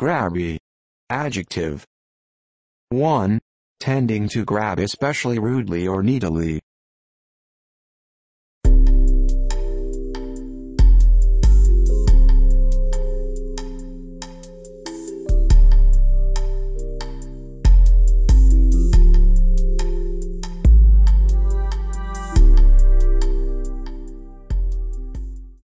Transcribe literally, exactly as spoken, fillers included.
Grabby. Adjective. one. Tending to grab especially rudely or needily.